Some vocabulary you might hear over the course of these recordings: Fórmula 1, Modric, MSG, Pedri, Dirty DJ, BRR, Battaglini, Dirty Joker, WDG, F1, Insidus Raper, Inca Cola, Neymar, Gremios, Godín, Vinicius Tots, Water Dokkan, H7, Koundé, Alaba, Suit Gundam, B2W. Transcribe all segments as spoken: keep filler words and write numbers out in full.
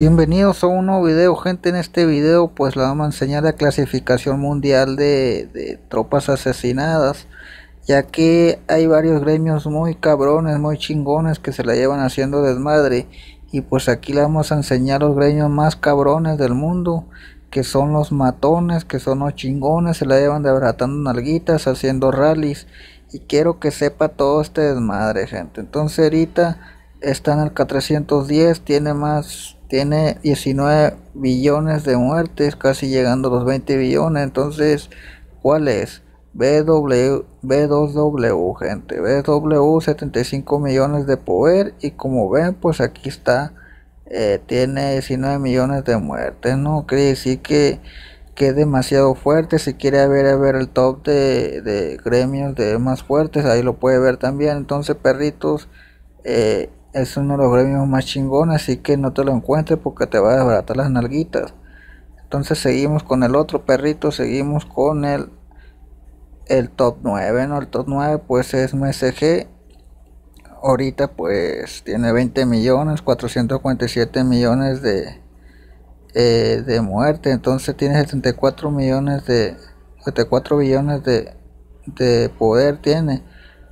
Bienvenidos a un nuevo video, gente. En este video pues les vamos a enseñar la clasificación mundial de, de tropas asesinadas, ya que hay varios gremios muy cabrones, muy chingones que se la llevan haciendo desmadre, y pues aquí les vamos a enseñar los gremios más cabrones del mundo, que son los matones, que son los chingones, se la llevan desbratando nalguitas, haciendo rallies, y quiero que sepa todo este desmadre, gente. Entonces ahorita está en el K trescientos diez, tiene más... Tiene diecinueve billones de muertes, casi llegando a los veinte billones. Entonces, ¿cuál es? B dos W, gente. B dos W, setenta y cinco millones de poder. Y como ven, pues aquí está. Eh, tiene diecinueve millones de muertes, ¿no? Quiere decir que, que es demasiado fuerte. Si quiere ver, ver el top de, de gremios de más fuertes, ahí lo puede ver también. Entonces, perritos. Eh, Es uno de los gremios más chingones, así que no te lo encuentres porque te va a desbaratar las nalguitas. Entonces seguimos con el otro perrito, seguimos con el, el top nueve, ¿no? El top nueve pues es M S G. Ahorita pues tiene veinte millones, cuatrocientos cuarenta y siete millones de, eh, de muerte. Entonces tiene setenta y cuatro millones de, setenta y cuatro billones de, de poder tiene.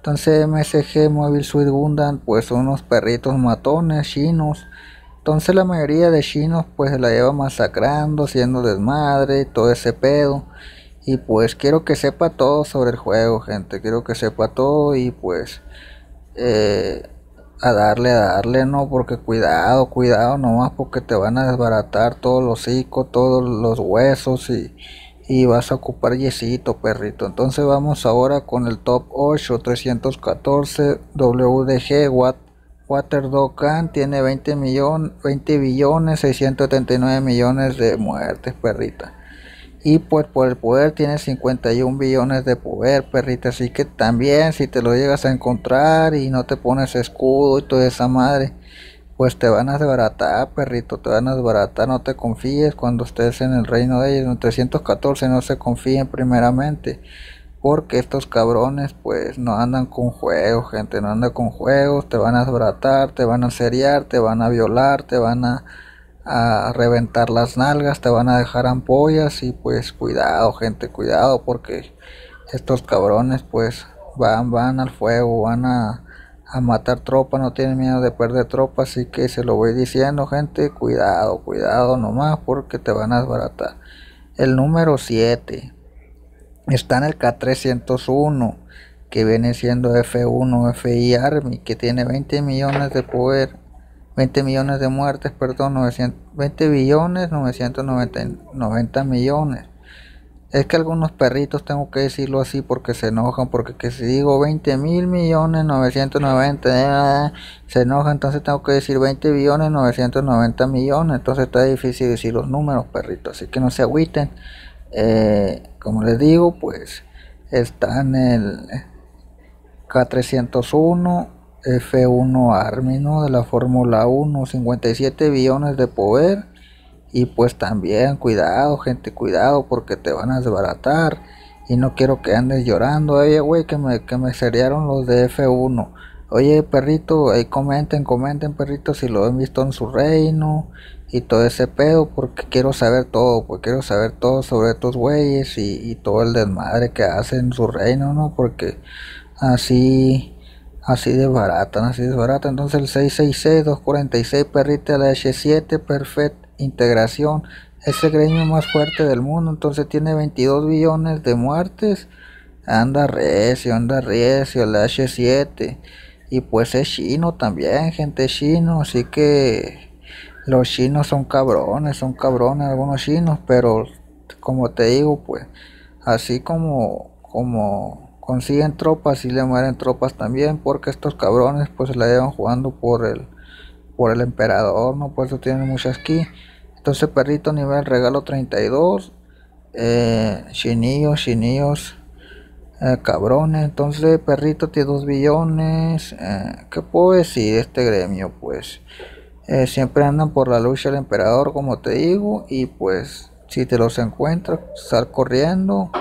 Entonces M S G, Móvil, Suit Gundam, pues son unos perritos matones, chinos. Entonces la mayoría de chinos pues se la lleva masacrando, haciendo desmadre, todo ese pedo. Y pues quiero que sepa todo sobre el juego, gente. Quiero que sepa todo y pues eh, a darle, a darle, ¿no? Porque cuidado, cuidado nomás, porque te van a desbaratar todos los hocicos, todos los huesos y... Y vas a ocupar yesito, perrito. Entonces vamos ahora con el top ocho, trescientos catorce, W D G, Water Dokkan. Tiene veinte billones, seiscientos setenta y nueve millones de muertes, perrita. Y pues por el poder tiene cincuenta y un billones de poder, perrita. Así que también si te lo llegas a encontrar y no te pones escudo y toda esa madre, pues te van a desbaratar, perrito, te van a desbaratar. No te confíes cuando estés en el reino de ellos. En trescientos catorce no se confíen primeramente, porque estos cabrones pues no andan con juegos, gente, no andan con juegos. Te van a desbaratar, te van a seriar, te van a violar, te van a, a reventar las nalgas, te van a dejar ampollas. Y pues cuidado, gente, cuidado, porque estos cabrones pues van, van al fuego, van a... a matar tropa, no tienen miedo de perder tropa. Así que se lo voy diciendo, gente, cuidado, cuidado nomás, porque te van a desbaratar. El número siete está en el K trescientos uno, que viene siendo F uno, F I Army, que tiene veinte millones de poder, veinte millones de muertes, perdón, novecientos, veinte billones, novecientos noventa millones. Es que algunos perritos, tengo que decirlo así porque se enojan, porque que si digo veinte mil millones novecientos noventa, eh, se enojan. Entonces tengo que decir veinte billones novecientos noventa millones, entonces está difícil decir los números, perritos, así que no se agüiten. Eh, como les digo, pues está en el K trescientos uno, F uno Army, ¿no? De la Fórmula uno, cincuenta y siete billones de poder. Y pues también cuidado, gente, cuidado, porque te van a desbaratar. Y no quiero que andes llorando, oye, güey, que me, que me seriaron los de F uno. Oye, perrito, ahí comenten, comenten, perrito, si lo han visto en su reino y todo ese pedo, porque quiero saber todo, porque quiero saber todo sobre estos güeyes y, y todo el desmadre que hacen en su reino, ¿no? Porque así... Así desbaratan, así desbaratan. Entonces el seiscientos sesenta y seis, doscientos cuarenta y seis, perrita, la H siete, perfecta integración. Es el gremio más fuerte del mundo. Entonces tiene veintidós billones de muertes. Anda recio, anda recio, la H siete. Y pues es chino también, gente, chino. Así que los chinos son cabrones, son cabrones algunos chinos. Pero como te digo, pues así como... como consiguen tropas y le mueren tropas también, porque estos cabrones pues la llevan jugando por el por el emperador, no, por eso tienen muchas ki. Entonces perrito, nivel regalo treinta y dos, eh, chinillos, chinillos, eh, cabrones. Entonces perrito tiene dos billones, eh, ¿qué puedo decir? Este gremio pues eh, siempre andan por la lucha del emperador, como te digo. Y pues si te los encuentras, sal corriendo,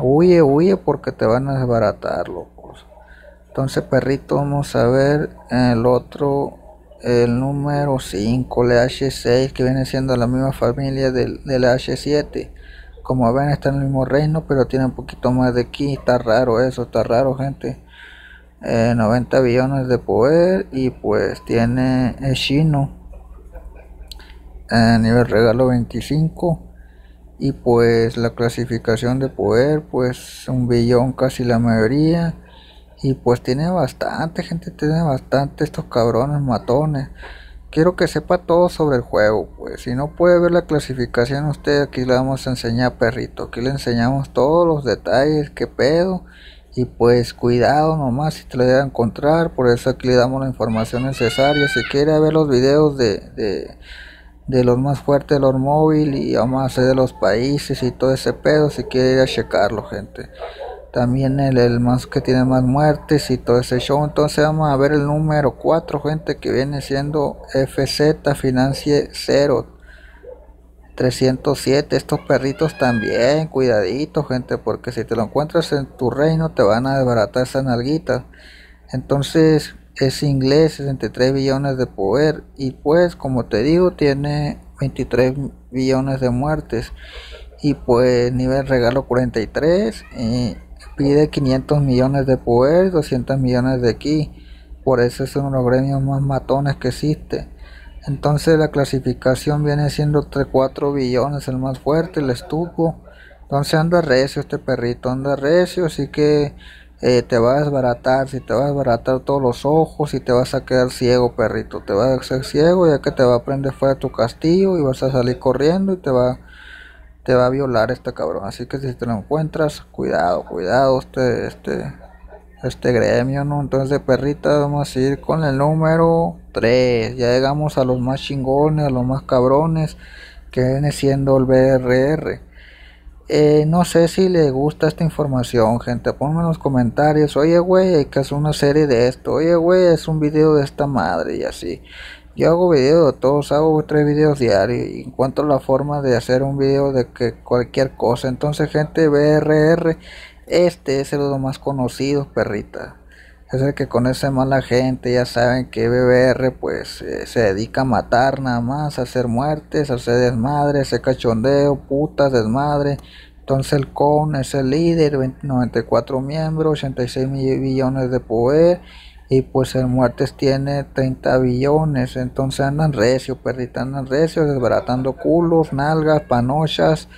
huye, huye, porque te van a desbaratar, locos. Entonces perrito, vamos a ver el otro el número cinco, el L H seis, que viene siendo la misma familia del, del H siete. Como ven, está en el mismo reino, pero tiene un poquito más de ki. Está raro eso, está raro, gente. eh, noventa billones de poder, y pues tiene el Shino, eh, nivel regalo veinticinco. Y pues la clasificación de poder, pues un billón casi la mayoría. Y pues tiene bastante, gente, tiene bastante estos cabrones matones. Quiero que sepa todo sobre el juego, pues si no puede ver la clasificación usted, aquí le vamos a enseñar, perrito. Aquí le enseñamos todos los detalles, qué pedo. Y pues cuidado nomás si te lo llega a encontrar, por eso aquí le damos la información necesaria. Si quiere ver los videos de... de de los más fuertes de los móvil y además de los países y todo ese pedo, si quiere ir a checarlo, gente. También el, el más que tiene más muertes y todo ese show. Entonces vamos a ver el número cuatro, gente, que viene siendo F Z, Financie cero tres cero siete. Estos perritos también, cuidadito, gente, porque si te lo encuentras en tu reino te van a desbaratar esas nalguitas. Entonces es inglés, sesenta y tres billones de poder, y pues como te digo tiene veintitrés billones de muertes, y pues nivel regalo cuarenta y tres, y pide quinientos millones de poder, doscientos millones de ki. Por eso es uno de los gremios más matones que existe. Entonces la clasificación viene siendo tres cuatro billones, el más fuerte, el estuco. Entonces anda recio este perrito, anda recio, así que Eh, te va a desbaratar, si te va a desbaratar todos los ojos, y te vas a quedar ciego, perrito. Te vas a hacer ciego, ya que te va a prender fuera de tu castillo y vas a salir corriendo, y te va, te va a violar este cabrón. Así que si te lo encuentras, cuidado, cuidado este, este, este gremio, ¿no? Entonces de perrita vamos a ir con el número tres. Ya llegamos a los más chingones, a los más cabrones, que viene siendo el B R R. Eh, no sé si les gusta esta información, gente. Ponme en los comentarios, oye güey, hay que hacer una serie de esto, oye güey, es un video de esta madre, y así. Yo hago videos de todos, hago tres videos diarios, y encuentro la forma de hacer un video de que cualquier cosa. Entonces, gente, B R R, este es el de los más conocidos, perrita. Es el que conoce más la gente. Ya saben que B B R pues eh, se dedica a matar nada más, a hacer muertes, a hacer desmadre, a hacer cachondeo, putas, desmadre. Entonces el con es el líder, noventa y cuatro miembros, ochenta y seis billones de poder, y pues el muertes tiene treinta billones. Entonces andan recio, perrita, andan recio, desbaratando culos, nalgas, panochas,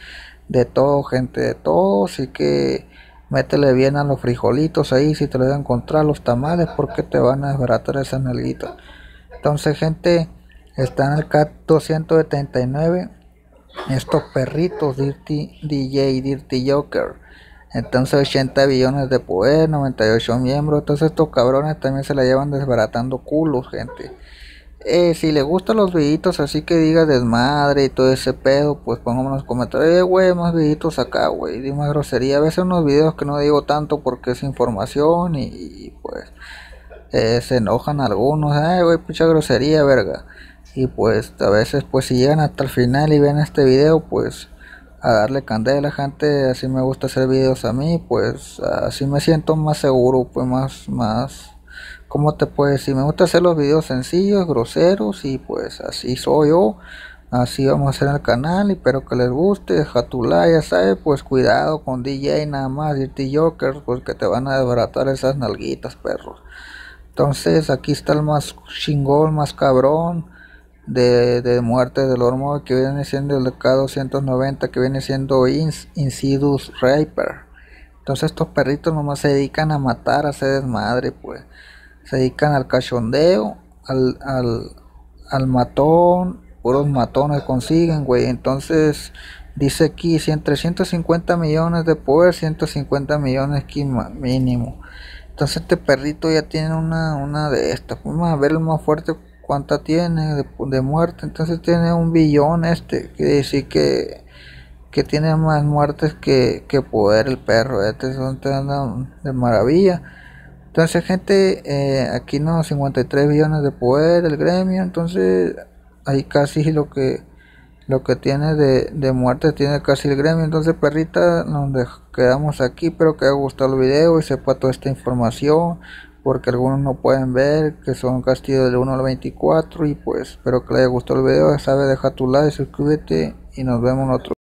de todo, gente, de todo. Así que métele bien a los frijolitos ahí, si te lo voy a encontrar, los tamales, porque te van a desbaratar esa nalguita. Entonces, gente, están el K doscientos setenta y nueve, estos perritos, Dirty D J, Dirty Joker. Entonces, ochenta billones de poder, noventa y ocho miembros. Entonces, estos cabrones también se la llevan desbaratando culos, gente. Eh, si le gustan los videitos así que diga desmadre y todo ese pedo, pues pónganme en los comentarios, eh güey, más videitos acá, güey, di más grosería. A veces unos videos que no digo tanto porque es información, y, y pues eh, se enojan algunos, ay güey, pucha grosería, verga. Y pues a veces, pues si llegan hasta el final y ven este video, pues a darle candela, gente. Así me gusta hacer videos a mí, pues así me siento más seguro, pues más, más... ¿Cómo te puedo decir? Me gusta hacer los videos sencillos, groseros, y pues así soy yo. Así vamos a hacer el canal, y espero que les guste. Deja tu like, ya sabes, pues cuidado con D J nada más, Dirty Joker, porque te van a desbaratar esas nalguitas, perros. Entonces aquí está el más chingón, más cabrón de, de muerte del hormón, que viene siendo el K doscientos noventa, que viene siendo Ins, Insidus Raper. Entonces estos perritos nomás se dedican a matar, a hacer desmadre, pues. Se dedican al cachondeo, al, al, al matón, puros matones consiguen, güey. Entonces dice aquí trescientos cincuenta millones de poder, ciento cincuenta millones ki mínimo. Entonces este perrito ya tiene una, una de estas. Vamos a ver el más fuerte cuánta tiene de, de muerte. Entonces tiene un billón este, quiere decir que, que tiene más muertes que, que poder el perro. Este son de maravilla. Entonces, gente, eh, aquí no, cincuenta y tres billones de poder el gremio. Entonces ahí casi lo que lo que tiene de, de muerte tiene casi el gremio. Entonces, perrita, nos quedamos aquí. Espero que haya gustado el video y sepa toda esta información. porque algunos no pueden ver, que son castillos del uno al veinticuatro. Y pues espero que les haya gustado el video, ya sabes, deja tu like, suscríbete y nos vemos en otro.